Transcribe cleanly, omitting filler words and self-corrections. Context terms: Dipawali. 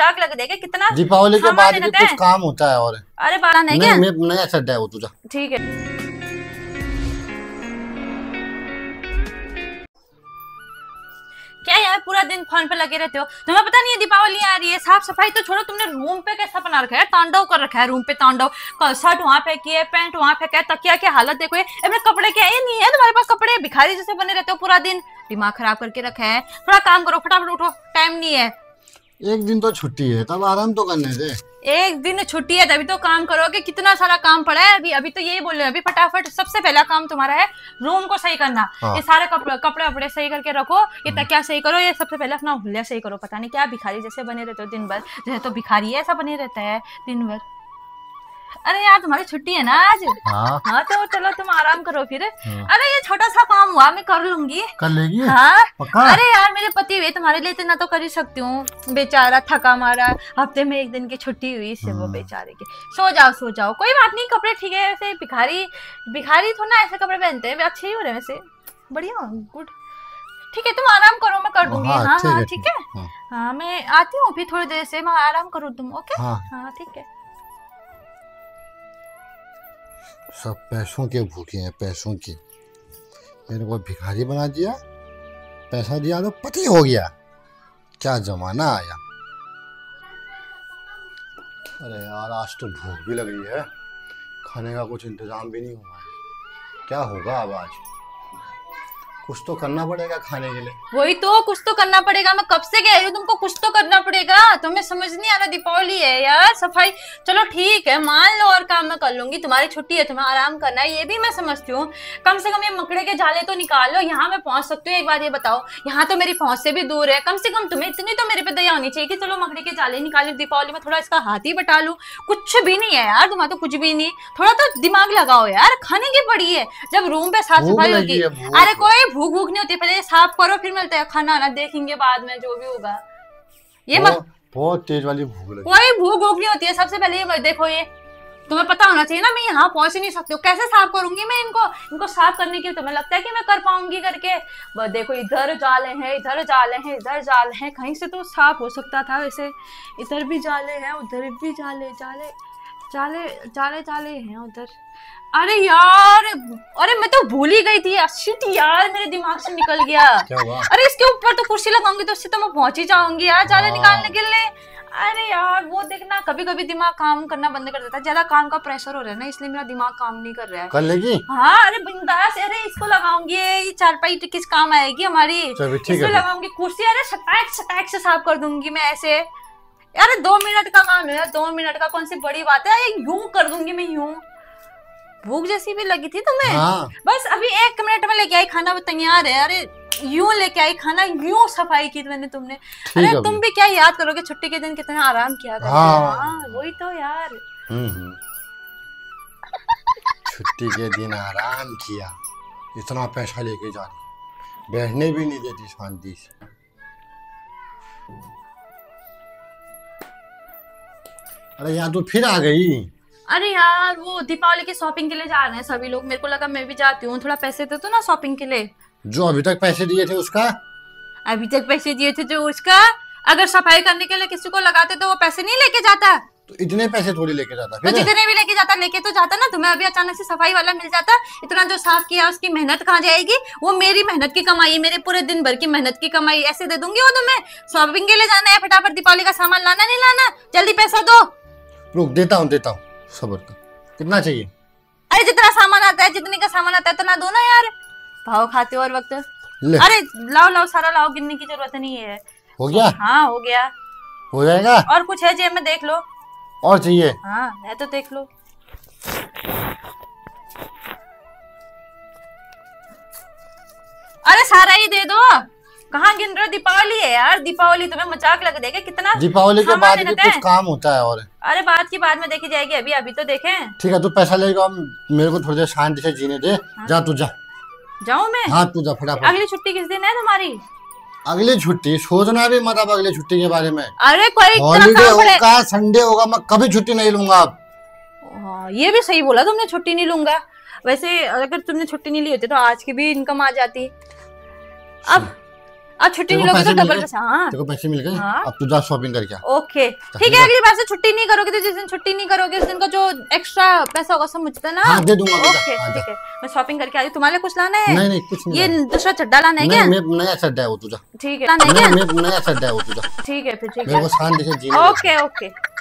डाक लग जाएगा कितना। दीपावली के बाद भी कुछ काम होता है और अरे बाला नहीं क्या नया सड्डा है वो तुझा। ठीक है क्या यार पूरा दिन फोन पे लगे रहते हो, तुम्हें पता नहीं है दीपावली आ रही है। साफ सफाई तो छोड़ो, तुमने रूम पे कैसा बना रखा है, तांडव कर रखा है रूम पे तांडव। शर्ट वहाँ फेंकी है, पैंट वहाँ फेंका है, तकिया की हालत देखो, अपने कपड़े क्या ये नहीं है तुम्हारे पास, कपड़े भिखारी जैसे बने रहते हो पूरा दिन, दिमाग खराब करके रखा है। थोड़ा काम करो, फटाफट उठो, टाइम नहीं है। एक दिन तो छुट्टी है तब आराम तो करने दे। एक दिन छुट्टी है तभी तो काम करोगे, कितना सारा काम पड़ा है अभी। अभी तो यही बोल रहे हो, अभी फटाफट सबसे पहला काम तुम्हारा है रूम को सही करना। ये सारे कपड़े वपड़े सही करके रखो, ये तकिया सही करो, ये सबसे पहले अपना हुलिया सही करो। पता नहीं क्या भिखारी जैसे बने रहते हो दिन भर, जैसे तो भिखारी ऐसा बने रहता है दिन भर। अरे यार तुम्हारी छुट्टी है ना आज। हाँ तो चलो तुम आराम करो फिर। अरे ये छोटा सा काम हुआ, मैं कर लूंगी। कर लेगी? हाँ पक्का? अरे यार मेरे पति हुए, तुम्हारे लिए इतना तो कर ही सकती हूँ। बेचारा थका मारा, हफ्ते में एक दिन की छुट्टी हुई इससे वो बेचारे की। सो जाओ कोई बात नहीं, कपड़े ठीक है। वैसे भिखारी भिखारी थोड़ा ना ऐसे कपड़े पहनते हैं, अच्छे ही हो रहे वैसे, बढ़िया गुड। ठीक है तुम आराम करो, मैं कर दूंगी। हाँ हाँ ठीक है, हाँ मैं आती हूँ फिर थोड़ी देर से, मैं आराम करूँ तुम। ओके हाँ ठीक है। सब पैसों के भूखे हैं, पैसों के। मेरे को भिखारी बना दिया, पैसा दिया तो पति हो गया, क्या जमाना आया। अरे यार आज तो भूख भी लग रही है, खाने का कुछ इंतजाम भी नहीं हुआ है, क्या होगा अब आज? कुछ तो करना पड़ेगा खाने के लिए। वही तो, कुछ तो करना पड़ेगा, मैं कब से कह रही हूँ तुमको कुछ तो करना पड़ेगा, तुम्हें समझ नहीं आ रहा। दीपावली है यार, सफाई चलो ठीक है मान लो, और काम मैं कर लूंगी। तुम्हारी छुट्टी है, तुम्हें आराम करना है, ये भी मैं समझती हूँ। कम से कम ये मकड़े के जाले तो निकालो, यहाँ मैं पहुंच सकती हूँ एक बार ये बताओ, यहाँ तो मेरी पहुंच से भी दूर है। कम से कम तुम्हें इतनी तो मेरे पे दया होनी चाहिए कि चलो मकड़े के जाले निकालो, दीपावली में थोड़ा इसका हाथ ही बटा लूँ। कुछ भी नहीं है यार तुम्हारा, तो कुछ भी नहीं, थोड़ा तो दिमाग लगाओ यार। खाने की पड़ी है जब रूम पे साफ सफाई होगी। अरे कोई भूख भूख नहीं होती, पहले साफ करो फिर मिलता है खाना ना, देखेंगे बाद में जो भी होगा। ये बहुत तेज वाली भूख लगी, कोई भूख भूख नहीं होती है। सबसे पहले ये देखो, ये तुम्हें पता होना चाहिए ना मैं यहाँ पहुंच ही नहीं सकती हूँ, कैसे साफ करूंगी मैं इनको। इनको साफ करने के लिए तुम्हें लगता है कि मैं कर पाऊंगी करके? देखो इधर जाले हैं, इधर जाले हैं, इधर जाले हैं, कहीं से तो साफ हो सकता था। वैसे इधर भी जाले हैं, उधर भी जाले जाले जाले जाले जाले हैं उधर। अरे यार अरे मैं तो भूल ही गई थी यार, मेरे दिमाग से निकल गया। अरे इसके ऊपर तो कुर्सी लगाऊंगी तो उससे तो मैं पहुंच ही जाऊंगी यार जाले निकालने के लिए। अरे यार वो देखना, कभी कभी दिमाग काम करना बंद कर देता है, ज्यादा काम का प्रेशर हो रहा है ना, इसलिए मेरा दिमाग काम नहीं कर रहा है। कर लेगी? हाँ अरे बिंदास। अरे इसको लगाऊंगी, ये चारपाई तो किस काम आएगी हमारी, इसको लगाऊंगी कुर्सी। अरे सटैक सटैक से साफ कर दूंगी मैं ऐसे। अरे 2 मिनट का काम है, 2 मिनट का कौन सी बड़ी बात है, यूं कर दूंगी मैं यूं। भूख जैसी भी लगी थी तुम्हें? हाँ। बस अभी 1 मिनट में लेके आई खाना, वो तैयार है। अरे यूं लेके आई खाना, यूं सफाई की मैंने तुमने। अरे तुम भी क्या याद करोगे छुट्टी के दिन कितना आराम किया था। हाँ वही तो यार छुट्टी के दिन आराम किया, इतना पैसा लेके जा रही, बैठने भी नहीं देती शांति से। अरे यार तू फिर आ गई? अरे यार वो दीपावली की शॉपिंग के लिए जा रहे हैं सभी लोग, मेरे को लगा मैं भी जाती हूँ, थोड़ा पैसे दे तो ना शॉपिंग के लिए। जो अभी तक पैसे दिए थे उसका, अभी तक पैसे दिए थे जो उसका, अगर सफाई करने के लिए किसी को लगाते तो वो पैसे नहीं लेके जाता, तो इतने पैसे थोड़ी लेके जाता। तो जितने भी लेके जाता लेके तो जाता ना, तुम्हें अभी अचानक से सफाई वाला मिल जाता, इतना जो साफ किया उसकी मेहनत कहाँ जाएगी? वो मेरी मेहनत की कमाई, मेरे पूरे दिन भर की मेहनत की कमाई ऐसे दे दूंगी वो तुम्हें। शॉपिंग के लिए जाना है, फटाफट दीपावली का सामान लाना, नहीं लाना जल्दी पैसा दो। रुक देता हूँ सबर कर, कितना चाहिए? अरे जितना सामान आता है, जितने का सामान आता है इतना दो ना यार, भाव खाते हो और वक्त। अरे लाओ लाओ सारा लाओ, गिनने की जरूरत नहीं है। हो गया? हाँ हो गया, हो जाएगा। और कुछ है जेब में? देख लो और चाहिए? हाँ है तो देख लो। अरे सारा ही दे दो, कहाँ गिन रहे हो? दीपावली है यार, दीपावली तुम्हें मजाक लग देगा कितना। दीपावली के बाद भी कुछ काम होता है और। अरे बात की बाद में देखी जाएगी, अभी अभी तो देखें। ठीक है तू पैसा लेगा, मेरे को थोड़ी देर शांति से जीने दे। हाँ? जा तू जा। जाऊँ मैं? हाँ तू जा फटाफट। अगली छुट्टी किस दिन है तुम्हारी? अगली छुट्टी सोचना भी मत अब अगली छुट्टी के बारे में। अरे कोई हॉलीडे होगा, संडे होगा, मैं कभी छुट्टी नहीं लूंगा अब। ये भी सही बोला तुमने, छुट्टी नहीं लूंगा। वैसे अगर तुमने छुट्टी नहीं ली होती तो आज की भी इनकम आ जाती। अब अब छुट्टी नहीं लोगे तो डबल पैसा। हाँ देखो पैसे मिल गए, अब तू जा शॉपिंग करके। ओके ठीक है, अगली बार से छुट्टी नहीं करोगे तो जिस दिन छुट्टी नहीं करोगे उस दिन का जो एक्स्ट्रा पैसा होगा सब मुझे ना दे दूंगा। ओके ठीक है, मैं शॉपिंग करके आ रही हूँ। तुम्हारे कुछ लाना है? नहीं नहीं कुछ नहीं, ये दूसरा चड्डा लाना है क्या? नया चड्डा है वो तुझा। ठीक है नया चड्डा है वो तुझा। ठीक है फिर ठीक है। Okay okay.